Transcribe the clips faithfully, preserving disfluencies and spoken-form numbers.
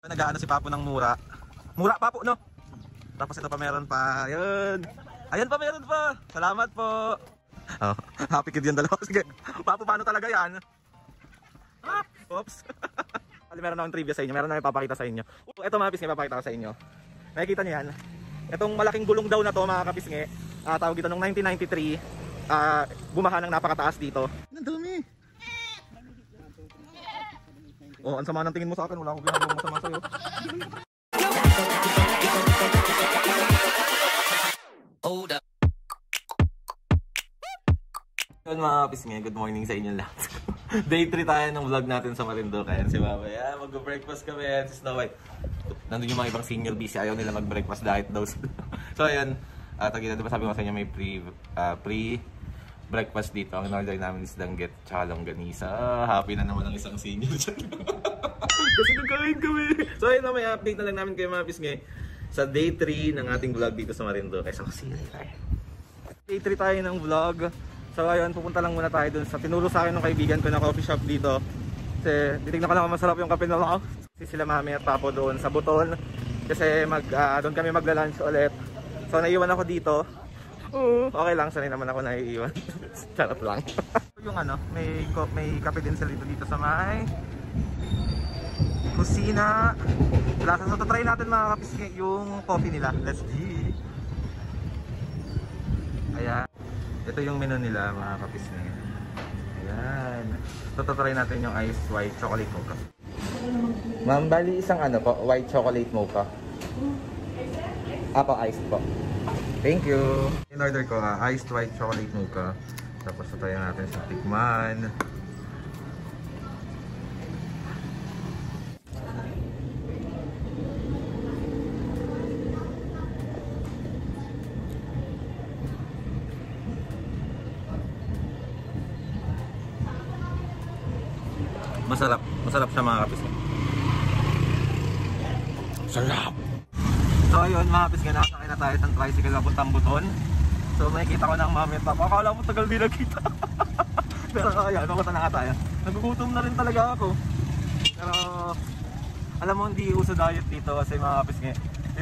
Nagaano si Papo ng mura. Mura, Papo, no? Tapos ito pa meron pa. Ayun. Ayun pa meron pa. Salamat po. Oh, happy kid yung dalawa. Sige. Papo, paano talaga yan? Oops. Meron na akong trivia sa inyo. Meron na may papakita sa inyo. Ito mga Kapisnge, papakita ko sa inyo. Nakikita niyo yan. Itong malaking gulong daw na to mga Kapisnge. Uh, tawag dito nung nineteen ninety-three. Uh, bumaha ng napakataas dito. Ang dumi. Oh, ang sama ng tingin mo sa akin, wala akong ginagawa masama sa'yo. Yun mga Kapisnge, good morning sa inyo lahat. Day three tayo ng vlog natin sa Marinduque. Ayan si Mama, yeah, mag-breakfast kami. Ayan si Snow White. Nandun yung mga ibang senior busy, ayaw nila mag-breakfast diet daw. So ayan, at agad na diba sabi ko sa inyo may pre, uh, pre breakfast dito. Ang order namin is danggit tsaka longganisa. Happy na naman ang isang senior dyan. Kasi nagkain kami. So ayun na, may update na lang namin kayo mga Kapisnge sa day three ng ating vlog dito sa Marinduque. So kasi day three tayo ng vlog. So ayun, pupunta lang muna tayo dun sa tinuro sa akin ng kaibigan ko na coffee shop dito. Kasi titignan ko lang masarap yung kape na lang. Kasi sila Mami at Papo doon sa Botolan. Kasi mag, uh, doon kami magla-lunch ulit. So naiwan ako dito. Oo. Okay lang, sanay naman ako naiiwan. Charot lang. Yung ano, may, may kape din sila dito, dito sa may kusina. So try natin mga Kapisnge yung coffee nila. Let's see. Ayan. Ito yung menu nila mga Kapisnge. Ayan. So try natin yung ice white chocolate mocha. Ma'am, bali isang ano po, white chocolate mocha. Apo, ice po. Thank you! In order ko, uh, iced white chocolate mocha. Tapos tatayin natin sa tikman. Masarap. Masarap siya mga Kapisnge. Sarap! So ayun mga Kapisnge, nakasakay na tayo sa tricycle papuntang Buton. So makikita ko ng Mami at Papa. Akala mo tagal din nakita. Pero kaya, papunta na nga tayo. Nagugutom na rin talaga ako. Pero alam mo, hindi uso diet dito kasi mga Kapisnge,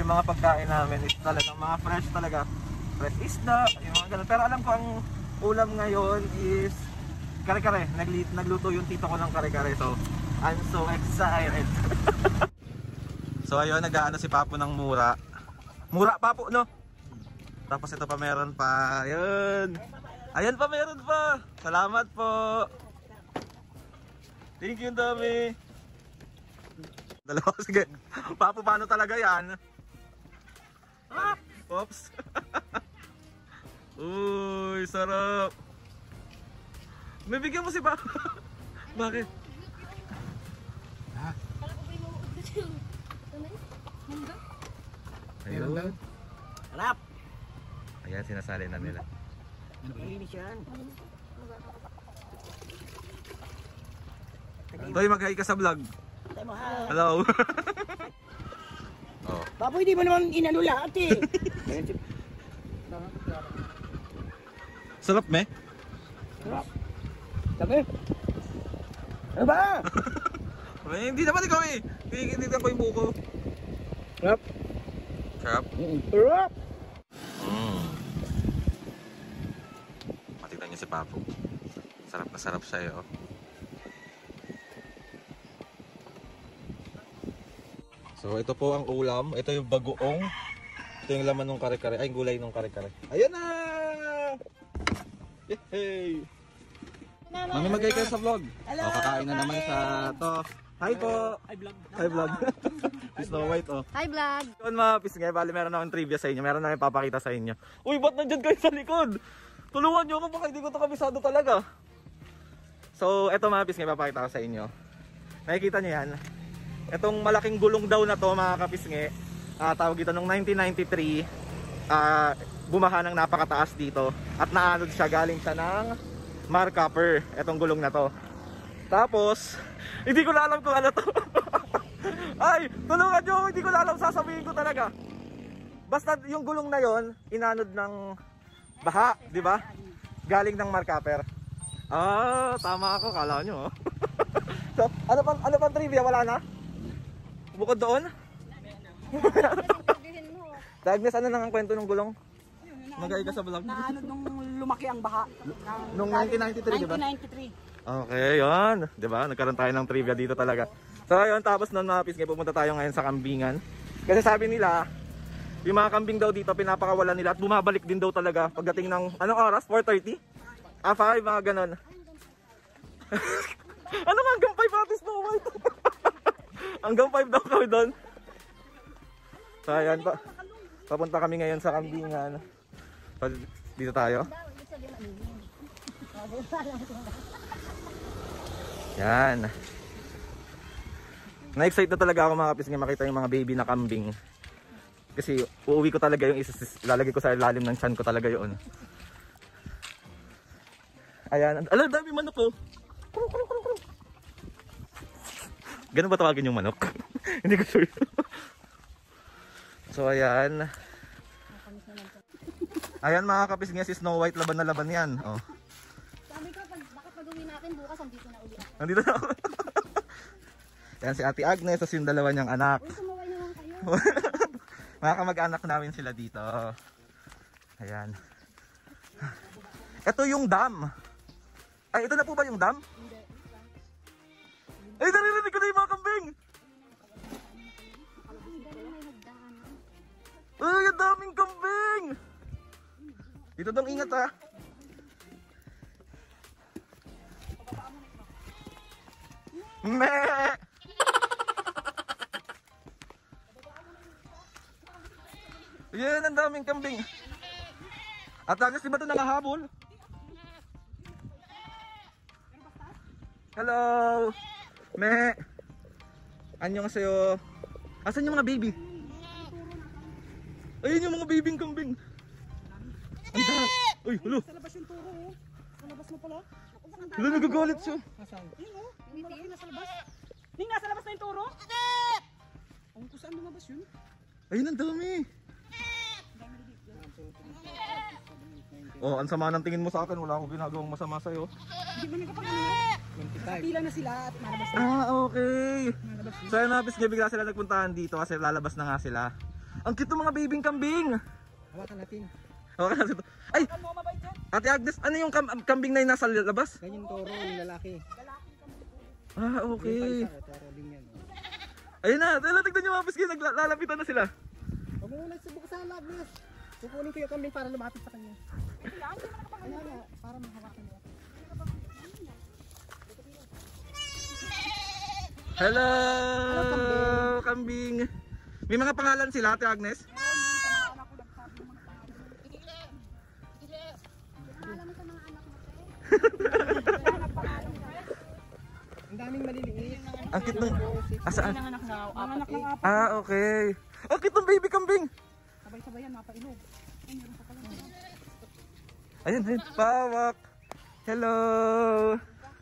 yung mga pagkain namin is talaga mga fresh talaga. Fresh isda, yung mga ganun. Pero alam ko ang ulam ngayon is kare-kare. Nagluto yung tito ko ng kare-kare. So I'm so excited. So ayun, nag-aano si Papo ng mura. Mura, Papo, no? Tapos ito pa meron pa. Ayun. Ayun pa meron pa. Salamat po. Thank you, dami. Dalawa, sige. Papo, paano talaga yan? Ah, oops. Uy, sarap. May bigyan mo si Papo. Bakit? Ha? Ayun. Harap! Ayan, sinasali na nila. Malinis yan. Toy, mag-hi ka sa vlog. Hello. Oh. Papo, hindi mo naman inano lahat eh. Sarap, me? Sarap. Sabi? Ano ba? Ay, hindi naman ikaw eh. Hindi ka ko yung buko. Sarap. Sarap? Sarap! Mm. Matignan niyo si Papo. Sarap na sarap sa'yo. So ito po ang ulam. Ito yung bagoong. Ito yung laman ng kare-kare. Ay, yung gulay ng kare-kare. Ayan na! Yehey! Mami, mag-ay kayo sa vlog. Hello! O, kakain na naman sa to. Hi po! Hi vlog! Hi vlog! Snow White oh! Hi vlog! Yun mga Kapisnge, bali meron akong trivia sa inyo, meron na akong papakita sa inyo. Uy, ba't nandyan kayo sa likod? Tulungan nyo ako baka hindi ko ito kabisado talaga. So, eto mga Kapisnge, papakita ko sa inyo. Nakikita nyo yan. Etong malaking gulong daw na to mga Kapisnge. Uh, tawag dito nung nineteen ninety-three. Uh, bumaha ng napakataas dito. At naanod siya, galing siya ng Markuper. Etong gulong na to. Tapos, hindi ko na alam kung ano to. Ay, tulungan nyo, hindi ko na alam, sasabihin ko talaga. Basta yung gulong na yon, inanod ng baha, di ba? Galing ng Markuper. Ah, tama ako, kala nyo. So, ano pang, ano pang trivia, wala na? Bukod doon? Agnes, ano nang ang kwento ng gulong? Nag-ai ka sa vlog? Naano nung lumaki ang baha? Nung nineteen ninety-three, diba? nineteen ninety-three. Okay, yun. Diba? Nagkaroon tayo ng trivia dito talaga. So, yun. Tapos nun mga Pisnge, pumunta tayo ngayon sa kambingan. Kasi sabi nila, yung mga kambing daw dito, pinapakawalan nila at bumabalik din daw talaga pagdating ng, anong oras? four thirty? Ah, five, mga ganon. Ano nga hanggang five atis na umay? Hanggang five daw kami doon. So, ayan pa. Papunta kami ngayon sa kambingan. So, dito tayo. Yan. Na-excite na talaga ako mga Kapisnge makita yung mga baby na kambing. Kasi uuwi ko talaga yung isa, lalagay ko sa ilalim ng tiyan ko talaga yun. Ayan. Alam, dami manok po. Ganun ba tawagin yung manok? Hindi ko sure. So ayan. Ayan mga Kapisnge, si Snow White laban na laban yan. Oh. Sabi ko, pag, bakit pag-uwi natin bukas, nandito na uli ako. Nandito na ako. Ayan si Ate Agnes, tapos yung dalawa niyang anak. Uy, sumaway naman kayo. Mga kamag-anak namin sila dito. Ayan. Ito yung dam. Ay, ito na po ba yung dam? Hindi. Ay, naririnig ko na yung mga kambing! Ay, ang daming kambing! Dito dong ingat ha. Meh! Yan, ang daming kambing. At Agnes, di ba ito nangahabol? Hello! Meh! Anyong sa'yo? Asan yung mga baby? Ayun yung mga bibing kambing. Ang dami. Uy, hulo. Sa labas yung turo, oh. Sa labas mo pala. Hulo, nagagalit siya. Nasaan? Ayun, oh. Yung malaki nasa labas. Yung nasa labas na yung turo. Ang kung saan lumabas yun? Ayun, ang dami. Oh, ang sama ng tingin mo sa akin. Wala akong ginagawang masama sa'yo. Hindi ba nagpapagano? Pila na sila at malabas na. Ah, okay. So, yung mga Pisnge, bigla sila nagpuntahan dito kasi lalabas na nga sila. Ang cute ng mga bibing kambing. Hawakan natin. Hawakan natin. Ay! Ate Agnes, ano yung kam kambing na yung nasa labas? Ganyan toro, yung lalaki. Ah, okay. Ayun na, tignan nyo mga Pisnge, naglalapitan na sila. Huwag mo na subok sa Agnes. Kukunin ko yung kambing para lumapit sa kanya. Ano na, para mahawakan nila. Hello! Hello, kambing! May mga pangalan sila, Ate Agnes? Ang daming maliliit. Ang cute ng... Asaan? Ah, okay. Ang cute ng baby kambing! Sabay-sabay yan, mapainog. Ayun, ayun. Pawak! Hello!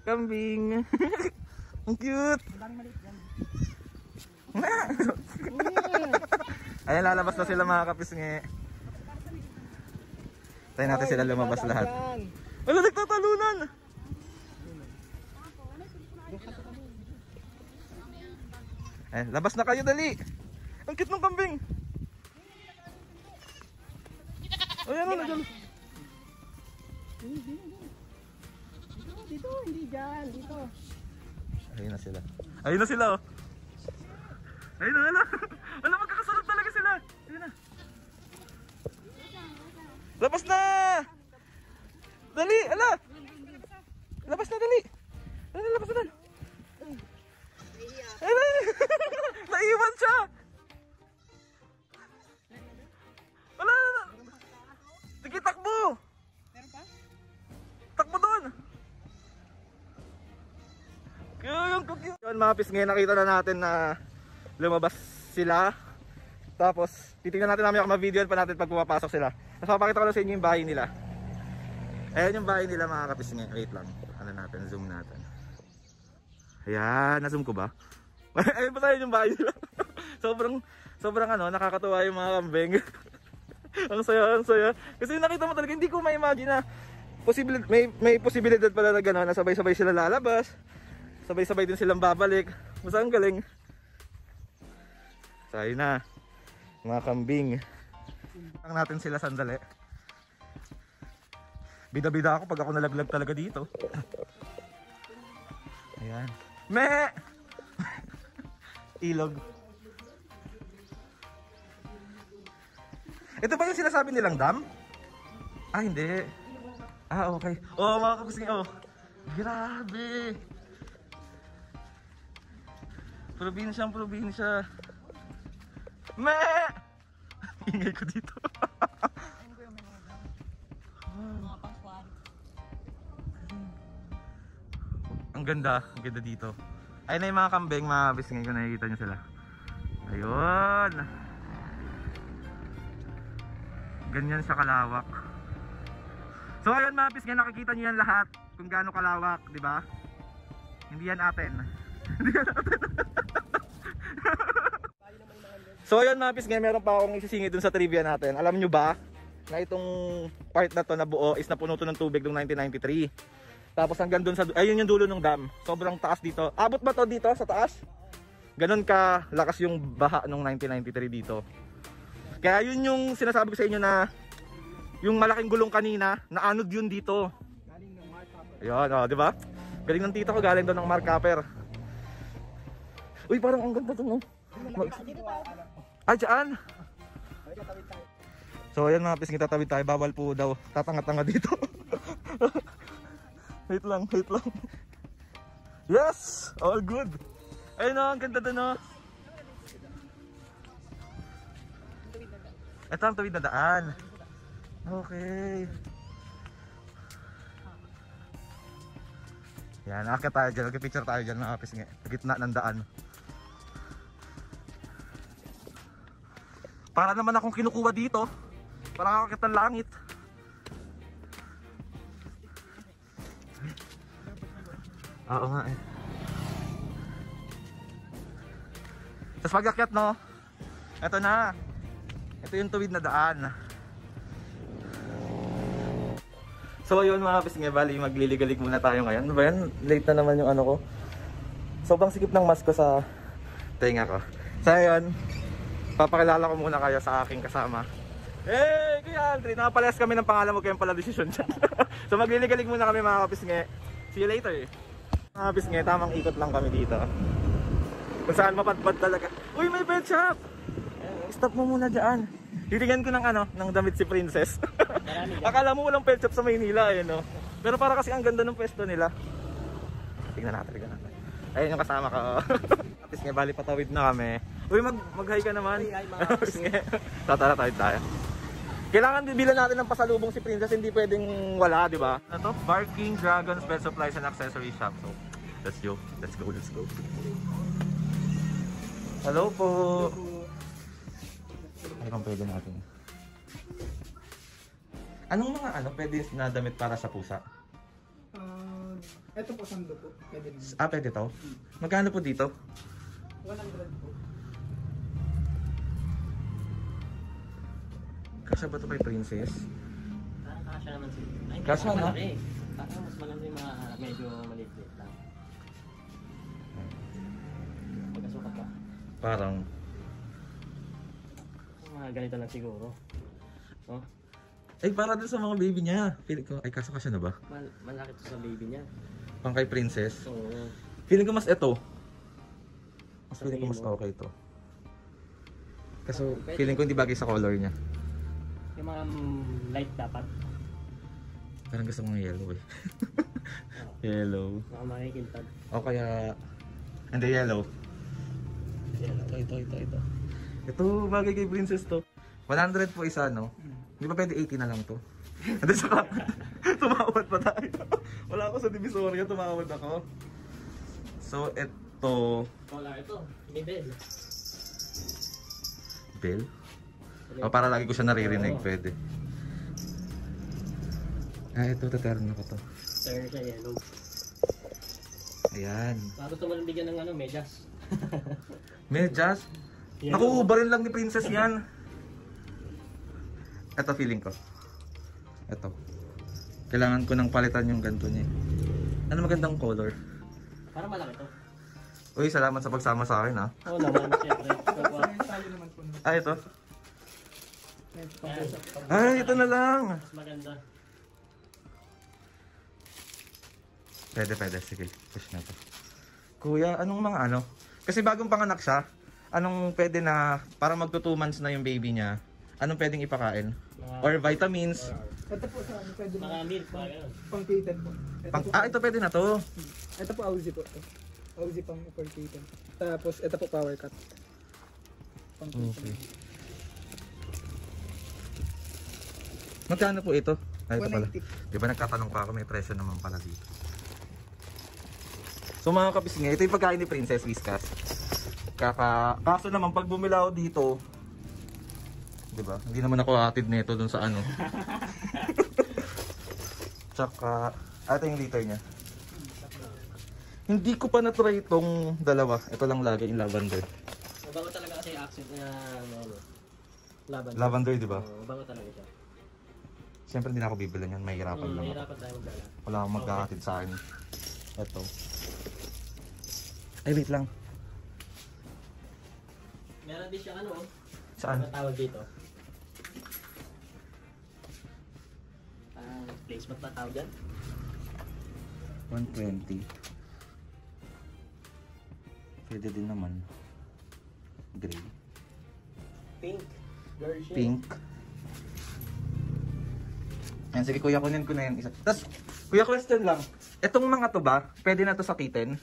Kambing! Ang cute! Ang daming maliit yan. Ayan, lalabas na sila mga Kapisnge. Tayo natin sila lumabas lahat. Wala, nagtatalunan. Ayan, labas na kayo, dali. Ang cute ng kambing. Ayan, ano dyan? Dito, hindi dyan, dito. Ayun na sila. Ayun na sila, oh. Ayun na, ala! Ala, magkakasunod talaga sila! Ayun na! Labas na! Dali! Ala! Labas na, dali! Ala, labas na! Ala! Naiwan siya! Ala! Sige, takbo! Takbo doon! Yung cookie! Yun mga Pisnge, nakita na natin na lumabas sila. Tapos titingnan natin namin yung ma-video pa natin pag pumapasok sila. Tapos papakita ko lang sa inyo yung bahay nila. Ayan yung bahay nila mga Kapisnge. Wait lang, ano natin, zoom natin. Ayan, na-zoom ko ba? Ayan po tayo yung bahay nila. Sobrang, sobrang ano, nakakatuwa yung mga kambing. Ang saya, ang saya. Kasi nakita mo talaga, hindi ko ma-imagine na posibil, may, may posibilidad pala na gano'n, na sabay-sabay sila lalabas. Sabay-sabay din silang babalik. Basta ang galing. Tayo na, mga kambing. Tang natin sila sandali. Bida-bida ako pag ako nalaglag talaga dito. Ayan. Me! Ilog. Ito ba yung sinasabi nilang dam? Ah, hindi. Ah, okay. Oh, mga Kapisnge, oh. Grabe. Probinsyang probinsya. Me! Ingay ko dito. Ang ganda. Ang ganda dito. Ayun na yung mga kambing, mga Kapisnge ko. Nakikita nyo sila. Ayun. Ganyan siya kalawak. So ayun mga Kapisnge, nakikita nyo yan lahat. Kung gaano kalawak, di ba? Hindi yan atin. Hindi yan atin. So ayun mga Kapisnge, meron pa akong isisingi dun sa trivia natin. Alam nyo ba na itong part na to na buo is napuno to ng tubig noong nineteen ninety-three. Tapos hanggang dun sa, ayun yung dulo ng dam. Sobrang taas dito. Abot ba to dito sa taas? Ganon ka lakas yung baha noong nineteen ninety-three dito. Kaya yun yung sinasabi ko sa inyo na yung malaking gulong kanina, naanod yun dito. Galing ng Markuper. Ayun, oh, di ba? Galing ng tito ko, galing doon ng Markuper. Uy, parang ang ganda doon. Ay, dyan! So ayan mga Kapisnge, tatawid tayo. Bawal po daw, tatanga-tanga dito. Wait lang, wait lang. Yes! All good! Ayun o, ang ganda doon o. Ito ang tawid na daan. Okay. Yan, nakakita tayo dyan. Nagpipicture tayo dyan mga Kapisnge. Gitna ng daan. Para naman akong kinukuha dito. Para kakakita ng langit. Oo nga eh. Tapos pag-akyat no. Ito na. Ito yung tuwid na daan. So yun mga Kapisnge, bali magliligalig muna tayo ngayon. Ano ba yan? Late na naman yung ano ko. Sobrang sikip ng mask ko sa tenga ko. So yun. Papakilala ko muna kayo sa aking kasama. Hey, Kuya Aldrin! Nakapalayas kami ng pangalan mo, kaya pala desisyon dyan. So magliligalig muna kami mga Kapisnge. See you later. Mga Kapisnge, tamang ikot lang kami dito. Kung saan mapadpad talaga. Uy, may pet shop! Stop mo muna dyan. Titignan ko ng ano, ng damit si Princess. Akala mo walang pet shop sa Maynila eh, no? Pero para kasi ang ganda ng pwesto nila. Tignan natin, tignan natin. Ayun yung kasama ko. Kapisnge, bali patawid na kami. Uy, mag mag-hi ka naman. Hi, hi mga Kapisnge. Tatara tayo tayo. Kailangan bibilan natin ng pasalubong si Princess. Hindi pwedeng wala, di ba? Ano to? Barking Dragon Pet Supplies and Accessory Shop. So, let's go. Let's go, let's go. Hello po. Ano kung pwede natin? Anong mga ano pwede na damit para sa pusa? Uh, ito po, sando po. Pwede naman. Ah, pwede to? Magkano po dito? one hundred po. Kasya ba ito kay Princess? Parang kasya naman siya. Kasya na? Parang mas maganda yung mga medyo maliit-liit lang. Pagkasukat ka? Parang? Mga ganito lang siguro. Oh? Ay para din sa mga baby niya. Feeling ko, ay kasya kasya na ba? Mal malaki ito sa baby niya. Pang kay Princess? Oo. Feeling ko mas ito. Mas feeling ko mas okay ito. Kaso feeling ko hindi bagay sa color niya. Yung mga light dapat. Parang gusto mong yellow eh. Yellow. Baka makikintag. O kaya... Hindi, yellow. Yellow. Ito, ito, ito, ito. Ito, bagay kay Princess to. one hundred po isa, no? Hindi pa pwede eighty na lang to. Hindi, saka... Tumawad pa tayo. Wala ako sa Divisoria, tumawad ako. So, ito... Wala, ito. May bell. Bell? O, para lagi ko siya naririnig, oh. Pwede. Ah, ito, taterno ko to. Taterno siya, yellow. Ayan. Para ito walang bigyan ng ano, medyas. Medyas? Naku-uba rin lang ni Princess yan. Ito, feeling ko. Ito. Kailangan ko nang palitan yung ganto niya. Ano magandang color? Para malaki to. Uy, salamat sa pagsama sa akin, ha? Oo, oh, naman, siyempre. Ah, ito? Ah, ito na lang. Mas maganda. Pwede, pwede. Sige, push na ito. Kuya, anong mga ano? Kasi bagong panganak siya, anong pwede na, parang magto two months na yung baby niya, anong pwedeng ipakain? Uh, Or vitamins? Uh, ito po sa ano, pwede na. Maramil po. Pang-cated po. Pang ah, ito pwede na to. Ito po, Auzi po. Auzi pang pang-cated. Tapos, ito po, power cut. Pang-cated. Okay. Magkano po ito? Ay, ito pala. Di ba nagkatanong pa ako, may presyo naman pala dito. So mga kapisnge, ito yung pagkain ni Princess Whiskas. Kaka, kaso naman pag bumila ako dito, diba, hindi naman ako hatid nito dun sa ano. Tsaka, ito yung liter niya. Hindi ko pa na-try itong dalawa. Ito lang lagi, yung Lavander. Mabango talaga kasi yung accent na uh, Lavander. Lavander, diba? Uh, mabango talaga siya. Siyempre hindi na ako bibilan yan, mahirapan hmm, lang. Mahirapan tayo magdala. Wala akong magkahatid okay. Sa akin. Ito. Ay, wait lang. Meron din siya ano? Saan? Ano tawag dito? Uh, placement na tawag dyan? one twenty. Pwede din naman. Gray. Pink. Girl Pink. Ayan, sige kuya, kunin ko na yan isa. Tapos, kuya, question lang. Itong mga to ba, pwede na to sakitin?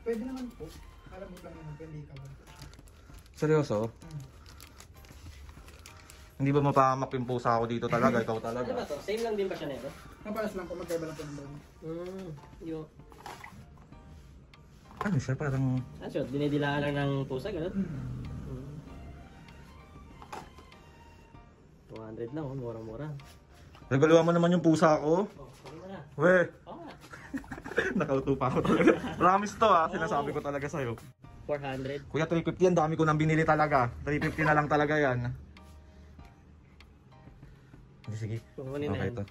Pwede naman po. Alam mo lang naman, pwede ka ba? Seryoso? Hmm. Hindi ba mapamapimpusa ako dito talaga? Ikaw talaga. Ano ba to? Same lang din ba siya nito? Napalas lang po, magkaiba lang po ng brown. Hmm. Yo. Ano siya? Parang... Ano siya? Dinidilaan lang ng pusa, gano'n? Hmm. two hundred lang, mura-mura. Nagaluwa mo naman yung pusa ko. Oh, sorry na. Weh! Oo nga. Nakautupa ko talaga. Promise to ha, sinasabi ko talaga sa'yo. four hundred. Kuya, three fifty yan. Dami ko nang binili talaga. three fifty na lang talaga yan. Sige. Kukunin okay na ito.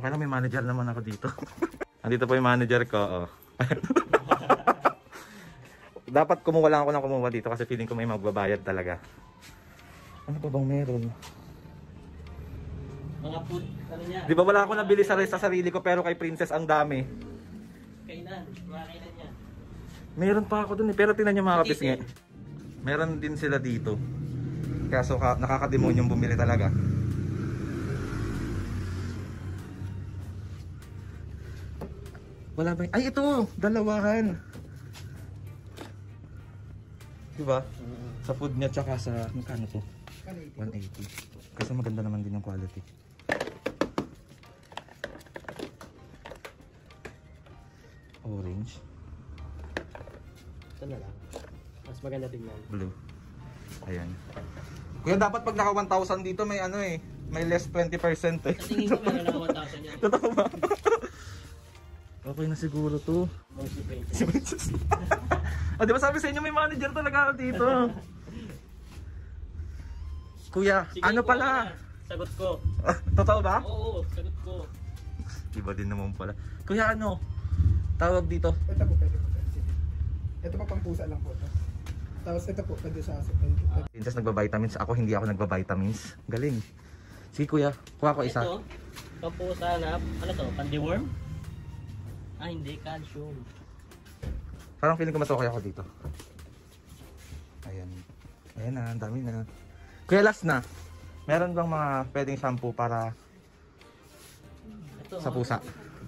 Okay lang, may manager naman ako dito. Andito po yung manager ko. Oh. Dapat kumuha lang ako ng kumuha dito kasi feeling ko may magbabayad talaga. Ano pa bang meron? Mga food, ano niya? Di ba wala akong nabili sa, sa sarili ko pero kay Princess ang dami. Kainan, mga kainan niya. Meron pa ako dun eh, pero tingnan niyo mga kapisnge. Meron din sila dito. Kaso ka, nakakademonyong bumili talaga. Wala ba? Ay ito, dalawahan. Di ba? Sa food niya tsaka sa, magkano to? one eighty. Kasi maganda naman din yung quality. Orange. Ito na lang. Mas maganda din yan. Blue. Ayan. Kuya, dapat pag naka one thousand dito may ano eh. May less twenty percent eh. Tingin ko meron ako one thousand yan. Totoo ba? Okay na siguro to. Si Princess. O diba sabi sa inyo may manager talaga ako dito. Kuya, sige, ano pala? Na. Sagot ko. Totoo ba? Oo, sagot ko. Iba din naman pala. Kuya, ano? Tawag dito. Ito po pwede po. Ito pa pang pusa lang po. Tapos ito po pwede sa aso. Princess nagbabitamins. Ako hindi ako nagbabitamins. Galing. Sige kuya, kuha ko isa. Ito, ito po sana. Ano to? Pandiworm? Ah hindi, calcium. Parang feeling ko matukoy ako dito. Ayan. Ayan na, ang dami na. Kuya, last na. Meron bang mga pwedeng shampoo para ito, sa pusa?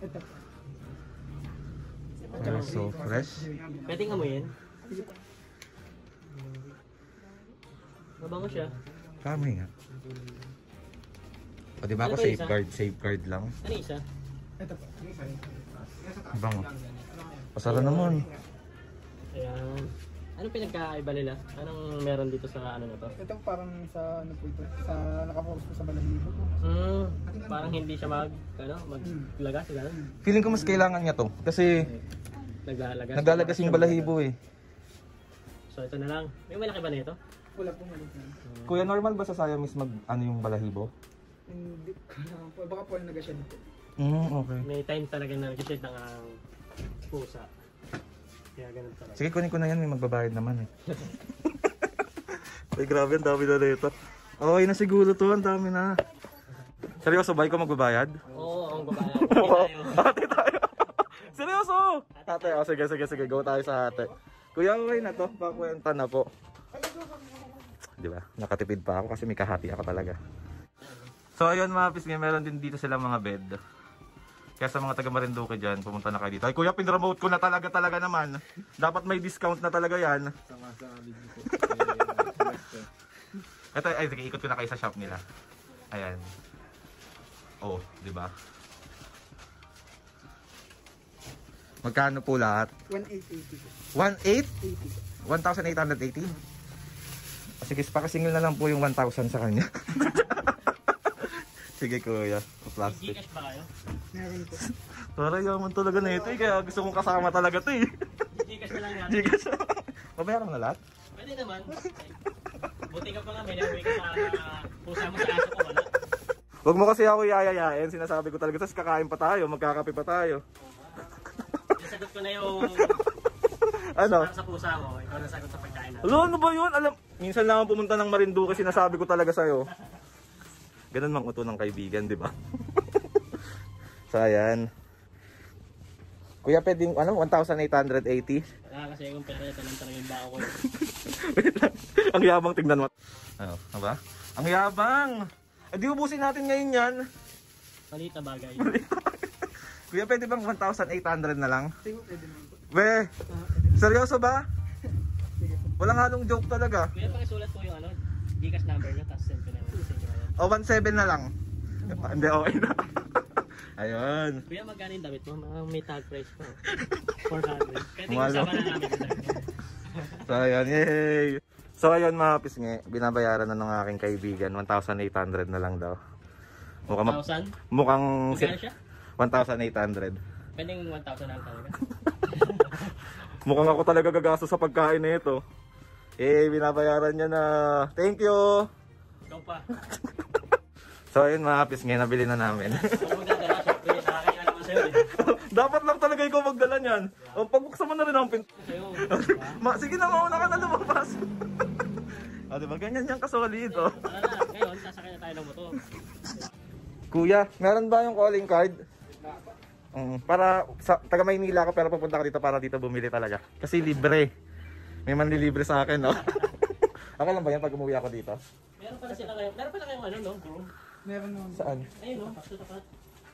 Ito. They're so fresh. Pwede nga mo yun. Mabango siya. Kami nga. O diba ano ako safeguard, safeguard lang. Ano isa? Ito pa. Mabango. Pasara naman. Ayan. Anong pinagkaiba nila? Anong meron dito sa ano na to? Ito parang sa ano po ito? Sa nakapokus ko sa balahibo po. Mm, parang hindi siya mag, ano, maglagas. Mm. Feeling ko mas kailangan niya to. Kasi naglalagas. Naglalagas yung balahibo eh. So ito na lang. May malaki ba na ito? Wala po malaki. Hmm. Kuya, normal ba sa Siamese mag ano yung balahibo? Hindi ko alam po. Baka po yung nagasya dito. Mm, okay. May time talaga na nag-shed ng uh, pusa. Sige, kunin ko na yan. May magbabayad naman eh. Ay, grabe, ang dami na nito. Okay na siguro to, ang dami na. Seryoso ba, ikaw magbabayad? Oo, ang magbabayad. Ate tayo. Seryoso! Ate, oh, sige, sige, sige, go tayo sa ate. Kuya, okay na to, pakwenta na po. Diba, nakatipid pa ako kasi may kahati ako talaga. So ayun mga Kapisnge, meron din dito silang mga bed. Kaya sa mga taga Marinduque dyan, pumunta na kayo dito. Ay kuya, pinremote ko na talaga talaga naman. Dapat may discount na talaga yan. Ito, ay sige, ikot ko na kayo sa shop nila. Ayan. Oh, diba? Magkano po lahat? one eighty. one eight? one thousand eight hundred eighty? Sige, pakasingil na lang po yung one thousand sa kanya. Sige kuya, plastic. G-cash ba kayo? Meron ko. Para yaman talaga na ito eh, kaya gusto kong kasama talaga ito eh. G-cash na lang yan. G-cash na lang. Mabayaran mo na lahat? Pwede naman. Buti ka pa nga, may nabay ka na pusa mo sa aso ko, wala. Huwag mo kasi ako iayayain, sinasabi ko talaga. Tapos kakain pa tayo, magkakape pa tayo. Nasagot ko na yung... Ano? Sa pusa mo, ikaw nasagot sa pagkain natin. Ano ba yun? Alam, minsan lang ako pumunta ng Marinduque, sinasabi ko talaga sa'yo. Ganun mang uto ng kaibigan, di ba? So, ayan. Kuya, pwedeng, ano, one thousand eight hundred eighty? Wala kasi kung pwede, tanong-tanong yung bako ko. Wait lang. Ang yabang, tignan mo. Ano, ano ba? Ang yabang! Eh, di ubusin natin ngayon yan. Malita bagay. Malita bagay. Kuya, pwede bang one thousand eight hundred na lang? Sige, pwede naman po. Weh, seryoso ba? Walang halong joke talaga. Kuya, pakisulat po yung ano, Gcash number niya, tapos send ko na lang. O, one seven na lang. Hindi, okay na. Ayun. Kuya, magkano yung damit mo? May tag price po. four hundred. Kaya tingin sama na namin. So, ayun. Yay! So, ayun mga Kapisnge. Binabayaran na ng aking kaibigan. one thousand eight hundred na lang daw. one thousand? Mukhang... Magkano siya? one thousand eight hundred. Pwedeng one thousand lang talaga. Mukhang ako talaga gagasto sa pagkain na ito. Eh, binabayaran niya na. Thank you! Ikaw pa. So ayun mga Kapisnge, nabili na namin. Dapat lang talaga ikaw magdala niyan. O pagbuksan mo na rin ang pinto. Sige na, mauna ka na lumabas. O diba, ganyan yung kasolid. Ngayon, sasakay na tayo ng motor. Kuya, meron ba yung calling card? Um, para, sa, taga Maynila ka pero papunta ka dito para dito bumili talaga. Kasi libre. May manlilibre sa akin, no? Ako lang ba yan pag umuwi ako dito? Meron pala sila kayo. Meron pala kayong ano, no? Bro? Meron naman. Saan? Ayun, no? Pagtutapat.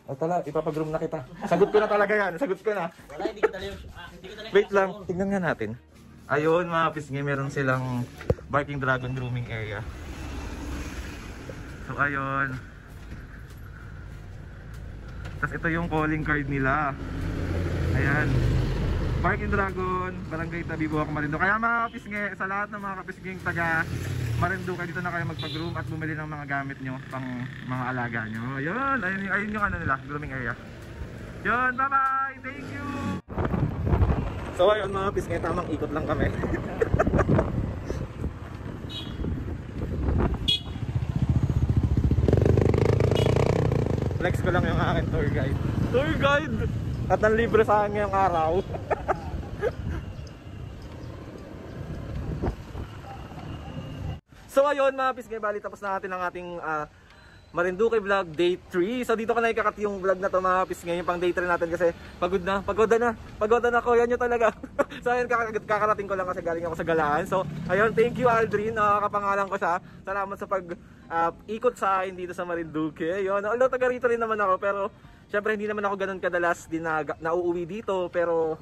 O tala, ipapagroom na kita. Sagot ko na talaga yan. Sagot ko na. Wala, hindi ko talaga. Ah, hindi ko talaga. Wait lang. Ko. Tingnan nga natin. Ayun, mga Kapisnge. Meron silang Barking Dragon grooming area. So, ayun. Tapos ito yung calling card nila. Ayan. Barking Dragon, Barangay Tabi, Buwak, Marinduque. Kaya mga Kapisnge, sa lahat ng mga Kapisngeng taga Marinduque, dito na kayo magpa-groom at bumili ng mga gamit nyo pang mga alaga nyo. Ayun, ayun, ayun yung ano nila, grooming area. Yun, bye-bye! Thank you! So ayun mga Kapisnge, tamang ikot lang kami. Flex ko lang yung akin tour guide. Tour guide! At nang libre sa akin ngayong araw. So ayun mga Kapisnge, bali tapos na natin ang ating uh, Marinduque vlog day three. So dito ko na ikakat yung vlog na to mga Kapisnge, yung pang day three natin kasi pagod na, pagoda na, pagoda na ko, yan nyo talaga. So ayun, kak kakarating ko lang kasi galing ako sa galaan. So ayun, thank you Aldrin, nakakapangalan ko siya. Salamat sa pag uh, ikot sa akin dito sa Marinduque. Ayun, although taga rito rin naman ako pero syempre hindi naman ako ganun kadalas din na, nauuwi dito pero...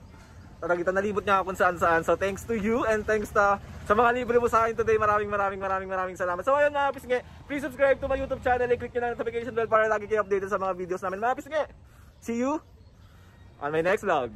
Talagang nalibot niya ako kung saan saan. So thanks to you and thanks ta sa mga libre mo sa akin today. Maraming maraming maraming maraming salamat. So ayun mga Kapisnge, please subscribe to my YouTube channel and click nyo na notification bell para lagi kayo updated sa mga videos namin. Mga Kapisnge, see you on my next vlog.